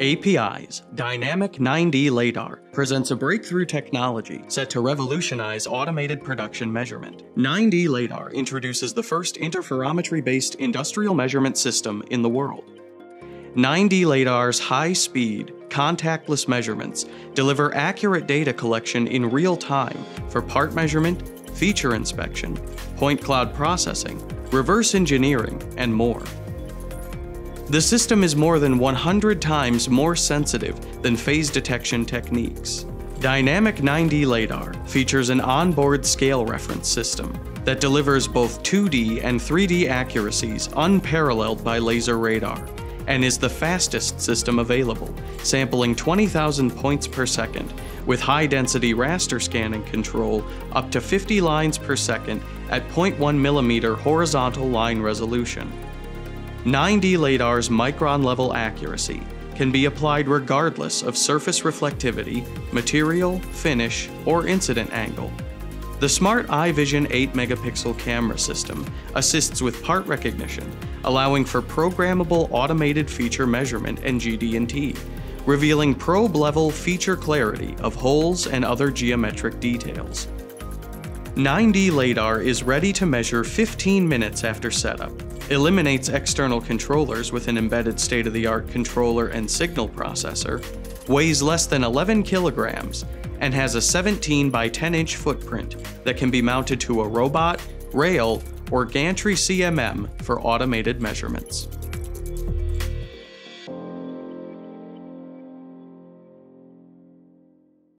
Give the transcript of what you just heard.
APIs, Dynamic 9D LADAR presents a breakthrough technology set to revolutionize automated production measurement. 9D LADAR introduces the first interferometry-based industrial measurement system in the world. 9D LADAR's high-speed, contactless measurements deliver accurate data collection in real time for part measurement, feature inspection, point cloud processing, reverse engineering, and more. The system is more than 100 times more sensitive than phase detection techniques. Dynamic 9D LADAR features an onboard scale reference system that delivers both 2D and 3D accuracies unparalleled by laser radar, and is the fastest system available, sampling 20,000 points per second with high-density raster scanning control up to 50 lines per second at 0.1mm horizontal line resolution. 9D LADAR's micron-level accuracy can be applied regardless of surface reflectivity, material, finish, or incident angle. The smart iVision 8-megapixel camera system assists with part recognition, allowing for programmable automated feature measurement and GD&T, revealing probe-level feature clarity of holes and other geometric details. 9D LADAR is ready to measure 15 minutes after setup, eliminates external controllers with an embedded state-of-the-art controller and signal processor, weighs less than 11 kilograms, and has a 17-by-10-inch footprint that can be mounted to a robot, rail, or gantry CMM for automated measurements.